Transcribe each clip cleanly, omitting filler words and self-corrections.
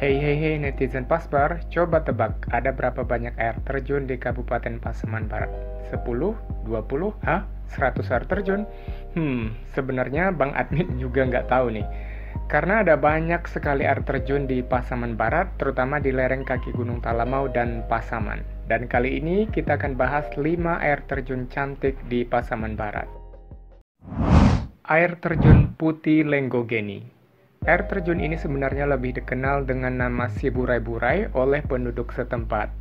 Hei netizen Pasbar, coba tebak ada berapa banyak air terjun di Kabupaten Pasaman Barat? 10? 20? Hah? 100 air terjun? Sebenarnya Bang Admin juga nggak tahu nih. Karena ada banyak sekali air terjun di Pasaman Barat, terutama di lereng kaki Gunung Talamau dan Pasaman. Dan kali ini kita akan bahas 5 air terjun cantik di Pasaman Barat. Air Terjun Putih Lenggogeni. Air terjun ini sebenarnya lebih dikenal dengan nama Siburai Burai oleh penduduk setempat.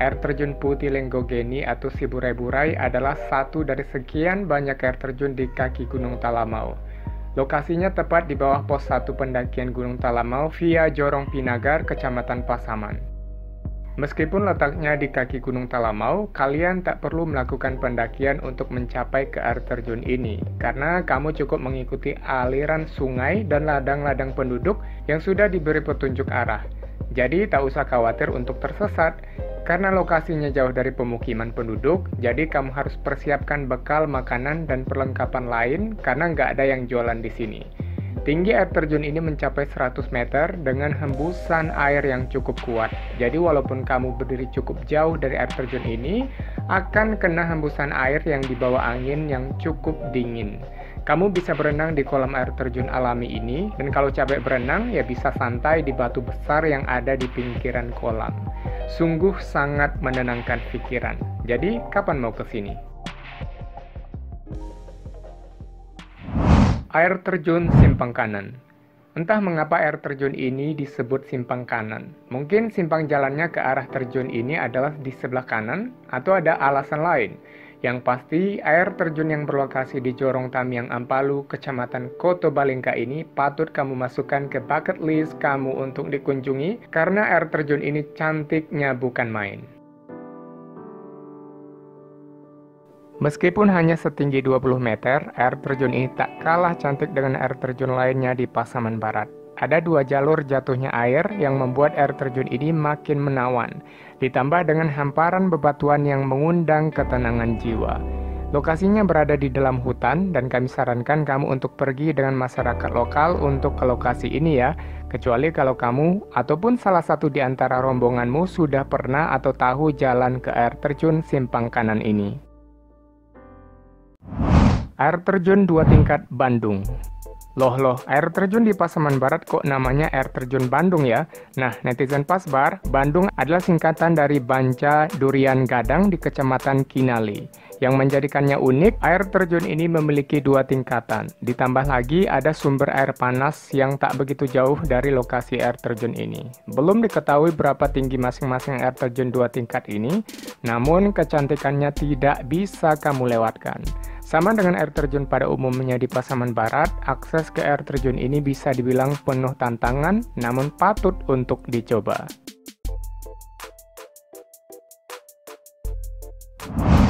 Air terjun Putih Lenggogeni atau Siburai Burai adalah satu dari sekian banyak air terjun di kaki Gunung Talamau. Lokasinya tepat di bawah pos 1 pendakian Gunung Talamau via Jorong Pinagar, Kecamatan Pasaman. Meskipun letaknya di kaki Gunung Talamau, kalian tak perlu melakukan pendakian untuk mencapai ke air terjun ini, karena kamu cukup mengikuti aliran sungai dan ladang-ladang penduduk yang sudah diberi petunjuk arah. Jadi tak usah khawatir untuk tersesat, karena lokasinya jauh dari pemukiman penduduk, jadi kamu harus persiapkan bekal makanan dan perlengkapan lain karena nggak ada yang jualan di sini. Tinggi air terjun ini mencapai 100 meter dengan hembusan air yang cukup kuat. Jadi walaupun kamu berdiri cukup jauh dari air terjun ini, akan kena hembusan air yang dibawa angin yang cukup dingin. Kamu bisa berenang di kolam air terjun alami ini, dan kalau capek berenang ya bisa santai di batu besar yang ada di pinggiran kolam. Sungguh sangat menenangkan pikiran. Jadi kapan mau kesini? Air Terjun Simpang Kanan. Entah mengapa air terjun ini disebut simpang kanan. Mungkin simpang jalannya ke arah terjun ini adalah di sebelah kanan, atau ada alasan lain. Yang pasti, air terjun yang berlokasi di Jorong Tamiang Ampalu, Kecamatan Koto Balingka ini patut kamu masukkan ke bucket list kamu untuk dikunjungi, karena air terjun ini cantiknya bukan main. Meskipun hanya setinggi 20 meter, air terjun ini tak kalah cantik dengan air terjun lainnya di Pasaman Barat. Ada 2 jalur jatuhnya air yang membuat air terjun ini makin menawan, ditambah dengan hamparan bebatuan yang mengundang ketenangan jiwa. Lokasinya berada di dalam hutan dan kami sarankan kamu untuk pergi dengan masyarakat lokal untuk ke lokasi ini ya, kecuali kalau kamu ataupun salah satu di antara rombonganmu sudah pernah atau tahu jalan ke air terjun Simpang Kanan ini. Air Terjun 2 Tingkat Bandung. Loh, air terjun di Pasaman Barat kok namanya Air Terjun Bandung ya? Nah, netizen Pasbar, Bandung adalah singkatan dari Banca Durian Gadang di Kecamatan Kinali. Yang menjadikannya unik, air terjun ini memiliki 2 tingkatan. Ditambah lagi ada sumber air panas yang tak begitu jauh dari lokasi air terjun ini. Belum diketahui berapa tinggi masing-masing air terjun 2 tingkat ini, namun kecantikannya tidak bisa kamu lewatkan. Sama dengan air terjun pada umumnya di Pasaman Barat, akses ke air terjun ini bisa dibilang penuh tantangan, namun patut untuk dicoba.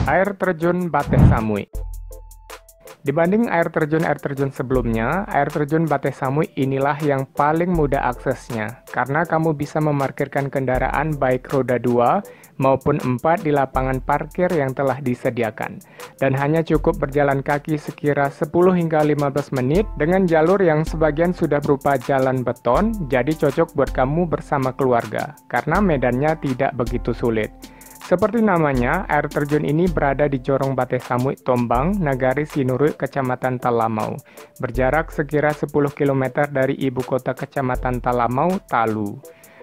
Air Terjun Bateh Samui. Dibanding air terjun sebelumnya, air terjun Bateh Samui inilah yang paling mudah aksesnya, karena kamu bisa memarkirkan kendaraan baik roda 2 maupun 4 di lapangan parkir yang telah disediakan, dan hanya cukup berjalan kaki sekira 10 hingga 15 menit dengan jalur yang sebagian sudah berupa jalan beton, jadi cocok buat kamu bersama keluarga, karena medannya tidak begitu sulit. Seperti namanya, air terjun ini berada di Jorong Bateh Samui, Tombang, Nagari Sinuruy, Kecamatan Talamau. Berjarak sekira 10 km dari ibu kota Kecamatan Talamau, Talu.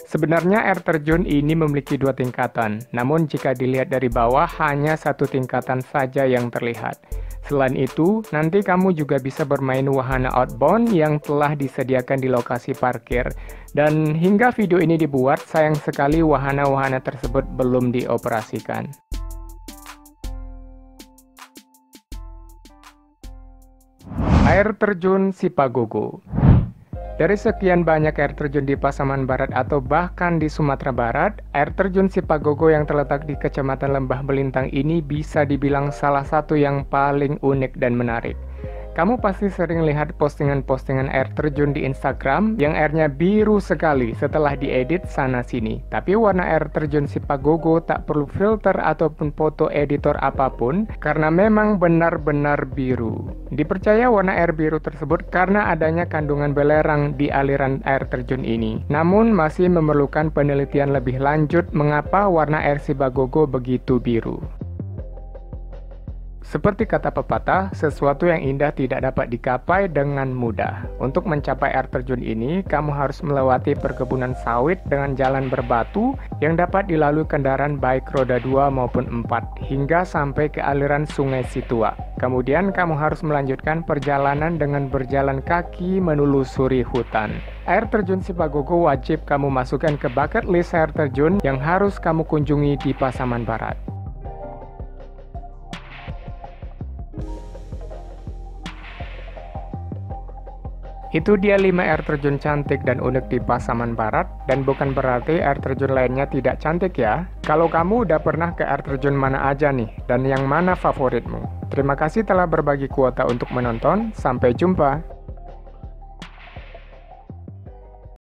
Sebenarnya air terjun ini memiliki 2 tingkatan, namun jika dilihat dari bawah hanya 1 tingkatan saja yang terlihat. Selain itu, nanti kamu juga bisa bermain wahana outbound yang telah disediakan di lokasi parkir. Dan hingga video ini dibuat, sayang sekali wahana-wahana tersebut belum dioperasikan. Air Terjun Sipagogo. Dari sekian banyak air terjun di Pasaman Barat atau bahkan di Sumatera Barat, air terjun Sipagogo yang terletak di Kecamatan Lembah Belintang ini bisa dibilang salah satu yang paling unik dan menarik. Kamu pasti sering lihat postingan-postingan air terjun di Instagram yang airnya biru sekali setelah diedit sana-sini. Tapi warna air terjun Sipagogo tak perlu filter ataupun foto editor apapun karena memang benar-benar biru. Dipercaya warna air biru tersebut karena adanya kandungan belerang di aliran air terjun ini. Namun masih memerlukan penelitian lebih lanjut mengapa warna air Sipagogo begitu biru. Seperti kata pepatah, sesuatu yang indah tidak dapat digapai dengan mudah. Untuk mencapai air terjun ini, kamu harus melewati perkebunan sawit dengan jalan berbatu yang dapat dilalui kendaraan baik roda 2 maupun 4 hingga sampai ke aliran sungai Situa. Kemudian kamu harus melanjutkan perjalanan dengan berjalan kaki menelusuri hutan. Air terjun Sipagogo wajib kamu masukkan ke bucket list air terjun yang harus kamu kunjungi di Pasaman Barat. Itu dia 5 air terjun cantik dan unik di Pasaman Barat, dan bukan berarti air terjun lainnya tidak cantik ya. Kalau kamu udah pernah ke air terjun mana aja nih, dan yang mana favoritmu? Terima kasih telah berbagi kuota untuk menonton, sampai jumpa!